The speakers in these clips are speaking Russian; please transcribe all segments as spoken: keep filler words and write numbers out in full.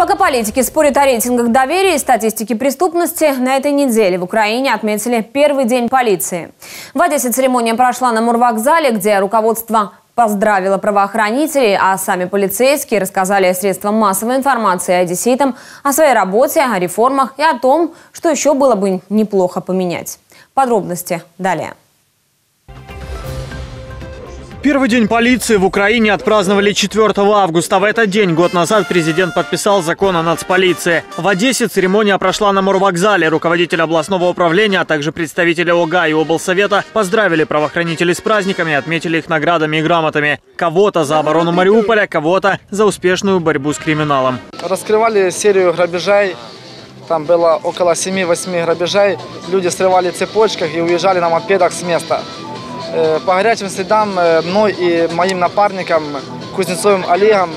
Пока политики спорят о рейтингах доверия и статистике преступности, на этой неделе в Украине отметили первый день полиции. В Одессе церемония прошла на Мурвокзале, где руководство поздравило правоохранителей, а сами полицейские рассказали средствам массовой информации одесситам о своей работе, о реформах и о том, что еще было бы неплохо поменять. Подробности далее. Первый день полиции в Украине отпраздновали четвёртого августа. В этот день год назад президент подписал закон о нацполиции. В Одессе церемония прошла на Мурвокзале. Руководитель областного управления, а также представители ОГА и облсовета поздравили правоохранителей с праздниками и отметили их наградами и грамотами. Кого-то за оборону Мариуполя, кого-то за успешную борьбу с криминалом. Раскрывали серию грабежей. Там было около семи-восьми грабежей. Люди срывали цепочки и уезжали на мопедах с места. По горячим следам мной и моим напарником Кузнецовым Олегом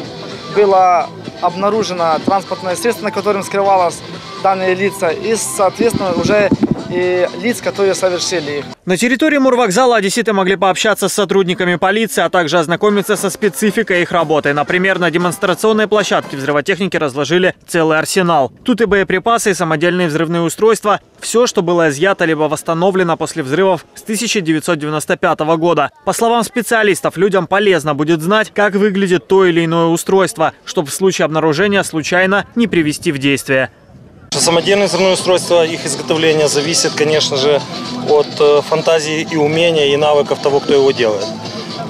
было обнаружено транспортное средство, на котором скрывалось данные лица, и, соответственно, уже и лиц, которые совершили их. На территории Мурвокзала одесситы могли пообщаться с сотрудниками полиции, а также ознакомиться со спецификой их работы. Например, на демонстрационной площадке взрывотехники разложили целый арсенал. Тут и боеприпасы, и самодельные взрывные устройства. Все, что было изъято либо восстановлено после взрывов с тысяча девятьсот девяносто пятого года. По словам специалистов, людям полезно будет знать, как выглядит то или иное устройство, чтобы в случае обнаружения случайно не привести в действие. Самодельные взрывные устройства, их изготовление зависит, конечно же, от фантазии и умения, и навыков того, кто его делает.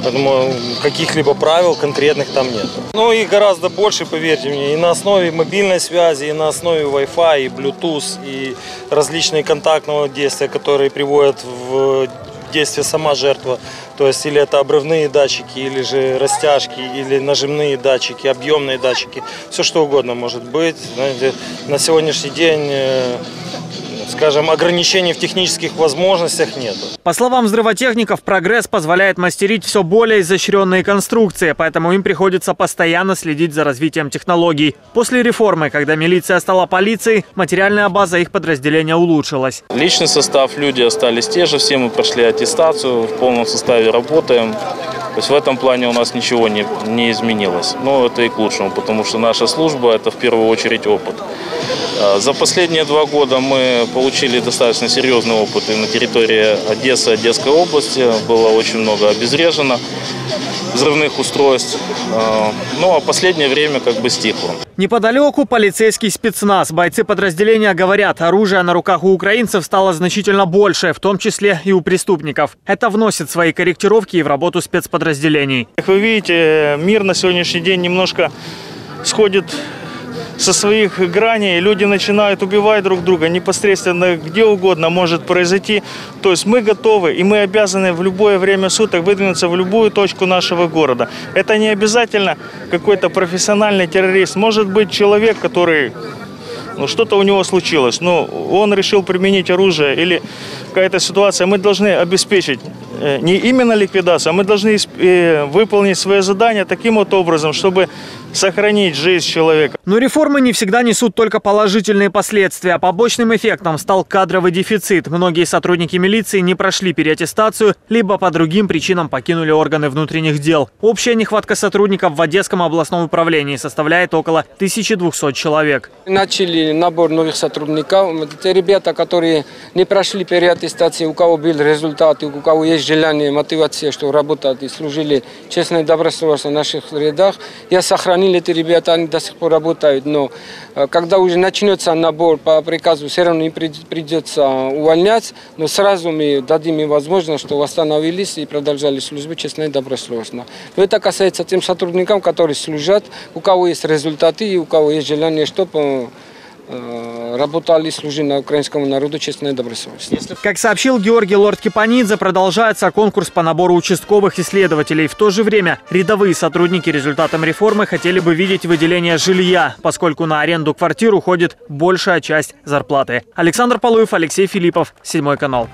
Поэтому каких-либо правил конкретных там нет. Ну и гораздо больше, поверьте мне, и на основе мобильной связи, и на основе Wi-Fi, и Bluetooth, и различные контактные действия, которые приводят в действие сама жертва. То есть или это обрывные датчики, или же растяжки, или нажимные датчики, объемные датчики. Все что угодно может быть. Знаете, на сегодняшний день, скажем, ограничений в технических возможностях нет. По словам взрывотехников, прогресс позволяет мастерить все более изощренные конструкции, поэтому им приходится постоянно следить за развитием технологий. После реформы, когда милиция стала полицией, материальная база их подразделения улучшилась. Личный состав, люди остались те же, все мы прошли аттестацию, в полном составе работаем. То есть в этом плане у нас ничего не, не изменилось. Но это и к лучшему, потому что наша служба – это в первую очередь опыт. За последние два года мы получили достаточно серьезный опыт и на территории Одессы, Одесской области. Было очень много обезврежено взрывных устройств. Ну а последнее время как бы стихло. Неподалеку полицейский спецназ. Бойцы подразделения говорят, оружие на руках у украинцев стало значительно больше, в том числе и у преступников. Это вносит свои корректировки и в работу спецподразделений. Как вы видите, мир на сегодняшний день немножко сходит со своих граней, люди начинают убивать друг друга непосредственно, где угодно может произойти. То есть мы готовы и мы обязаны в любое время суток выдвинуться в любую точку нашего города. Это не обязательно какой-то профессиональный террорист. Может быть человек, который, ну, что-то у него случилось, но он решил применить оружие или какая-то ситуация. Мы должны обеспечить не именно ликвидацию, а мы должны выполнить свое задание таким вот образом, чтобы сохранить жизнь человека. Но реформы не всегда несут только положительные последствия. Побочным эффектом стал кадровый дефицит. Многие сотрудники милиции не прошли переаттестацию, либо по другим причинам покинули органы внутренних дел. Общая нехватка сотрудников в Одесском областном управлении составляет около тысячи двухсот человек. Начали набор новых сотрудников. Это ребята, которые не прошли переаттестацию, у кого были результаты, у кого есть желание, мотивация, что работать и служили честно и добросовестно в наших рядах. Я сохранил эти ребята, они до сих пор работают, но когда уже начнется набор по приказу, все равно им придется увольнять, но сразу мы дадим им возможность, что восстановились и продолжали службу честно и добросовестно. Но это касается тем сотрудникам, которые служат, у кого есть результаты и у кого есть желание, чтобы работали и служили на украинскому народу честно и добросовестно. Как сообщил Георгий Лордкипанидзе, продолжается конкурс по набору участковых и следователей. В то же время рядовые сотрудники результатом реформы хотели бы видеть выделение жилья, поскольку на аренду квартир уходит большая часть зарплаты. Александр Полуев, Алексей Филиппов, Седьмой канал.